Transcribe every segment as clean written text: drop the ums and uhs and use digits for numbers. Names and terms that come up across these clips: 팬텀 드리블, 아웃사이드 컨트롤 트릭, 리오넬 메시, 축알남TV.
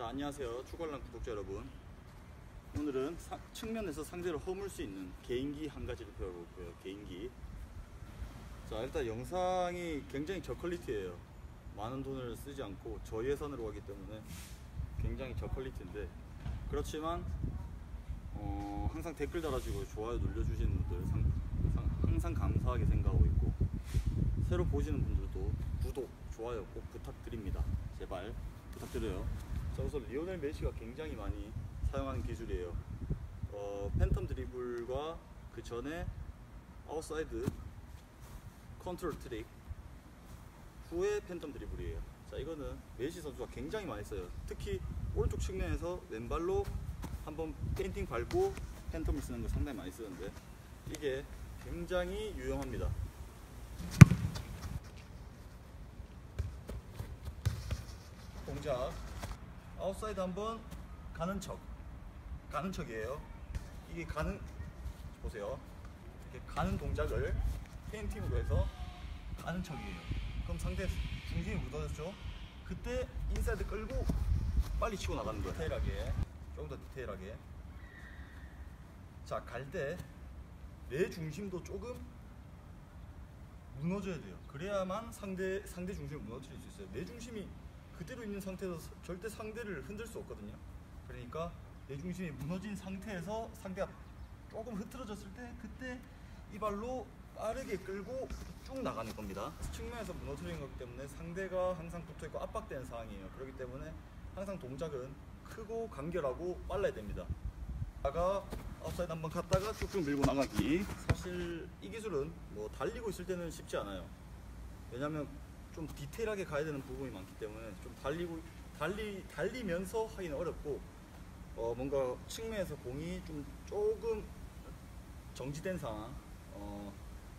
자, 안녕하세요. 축알남 구독자 여러분. 오늘은 측면에서 상대를 허물 수 있는 개인기 한 가지를 배워볼 거예요. 개인기. 자, 일단 영상이 굉장히 저퀄리티예요. 많은 돈을 쓰지 않고 저예산으로 가기 때문에 굉장히 저퀄리티인데, 그렇지만 항상 댓글 달아주고 좋아요 눌러주시는 분들 항상 감사하게 생각하고 있고, 새로 보시는 분들도 구독, 좋아요 꼭 부탁드립니다. 제발 부탁드려요. 자, 우선 리오넬 메시가 굉장히 많이 사용하는 기술이에요. 팬텀 드리블과 그 전에 아웃사이드 컨트롤 트릭 후에 팬텀 드리블이에요. 자, 이거는 메시 선수가 굉장히 많이 써요. 특히 오른쪽 측면에서 왼발로 한번 페인팅 밟고 팬텀을 쓰는 거 상당히 많이 쓰는데, 이게 굉장히 유용합니다. 동작 아웃사이드 한번 가는 척이에요. 이게 가는, 보세요, 이렇게 가는 동작을 페인팅으로 해서 가는 척이에요. 그럼 상대 중심이 무너졌죠? 그때 인사이드 끌고 빨리 치고 나가는 거예요. 디테일하게, 조금 더 디테일하게. 자, 갈 때 내 중심도 조금 무너져야 돼요. 그래야만 상대 중심을 무너뜨릴 수 있어요. 내 중심이 그대로 있는 상태에서 절대 상대를 흔들 수 없거든요. 그러니까 내 중심이 무너진 상태에서 상대가 조금 흐트러졌을 때, 그때 이 발로 빠르게 끌고 쭉 나가는 겁니다. 측면에서 무너뜨리는 거기 때문에 상대가 항상 붙어있고 압박되는 상황이에요. 그렇기 때문에 항상 동작은 크고 간결하고 빨라야 됩니다. 아까 아웃사이드 한번 갔다가 쭉쭉 밀고 나가기. 사실 이 기술은 뭐 달리고 있을 때는 쉽지 않아요. 왜냐면 좀 디테일하게 가야 되는 부분이 많기 때문에 좀 달리면서 하기는 어렵고, 뭔가 측면에서 공이 좀 조금 정지된 상황,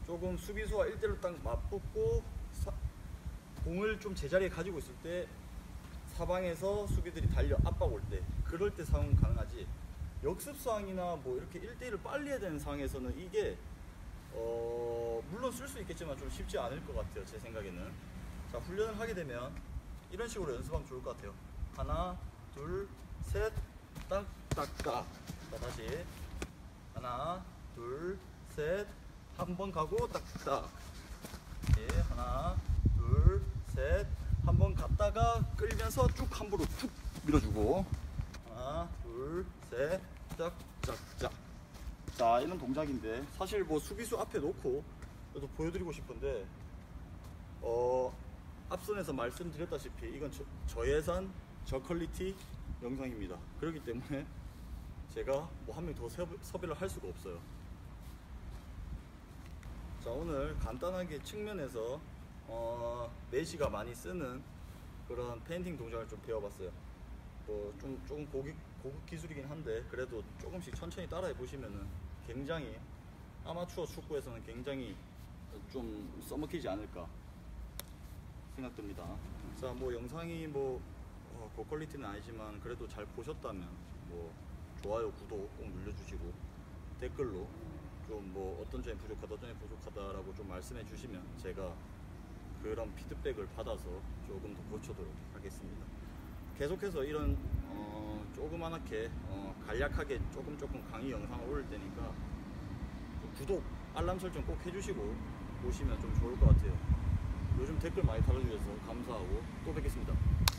조금 수비수와 1대1로 딱 맞붙고 공을 좀 제자리에 가지고 있을 때, 사방에서 수비들이 달려 압박 올 때, 그럴 때 사용 가능하지, 역습 상황이나 뭐 이렇게 1대1을 빨리 해야 되는 상황에서는 이게 물론 쓸 수 있겠지만 좀 쉽지 않을 것 같아요, 제 생각에는. 자, 훈련을 하게 되면 이런 식으로 연습하면 좋을 것 같아요. 하나, 둘, 셋, 딱, 딱, 딱. 자, 다시 하나, 둘, 셋, 한 번 가고 딱, 딱. 예, 하나, 둘, 셋, 한 번 갔다가 끌면서 쭉 함부로 툭 밀어주고, 하나, 둘, 셋, 짝, 짝, 짝. 자, 이런 동작인데, 사실 뭐 수비수 앞에 놓고 또 보여드리고 싶은데, 앞선에서 말씀드렸다시피 이건 저예산 저퀄리티 영상입니다. 그렇기 때문에 제가 뭐 한 명 더 섭외를 할 수가 없어요. 자, 오늘 간단하게 측면에서 메시가 많이 쓰는 그런 페인팅 동작을 좀 배워봤어요. 뭐 조금 고급 기술이긴 한데, 그래도 조금씩 천천히 따라해 보시면은 굉장히 아마추어 축구에서는 굉장히 좀 써먹히지 않을까 생각됩니다. 자, 뭐 영상이 뭐 고퀄리티는 아니지만 그래도 잘 보셨다면 뭐 좋아요, 구독 꼭 눌러주시고, 댓글로 좀 뭐 어떤 점이 부족하다, 어떤 점이 부족하다라고 좀 말씀해 주시면 제가 그런 피드백을 받아서 조금 더 고쳐도록 하겠습니다. 계속해서 이런 조그맣게 간략하게 조금 강의 영상을 올릴 테니까 구독, 알람 설정 꼭 해주시고 보시면 좀 좋을 것 같아요. 요즘 댓글 많이 달아주셔서 감사하고 또 뵙겠습니다.